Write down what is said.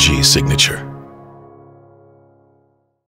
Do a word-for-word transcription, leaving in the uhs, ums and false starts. L G Signature.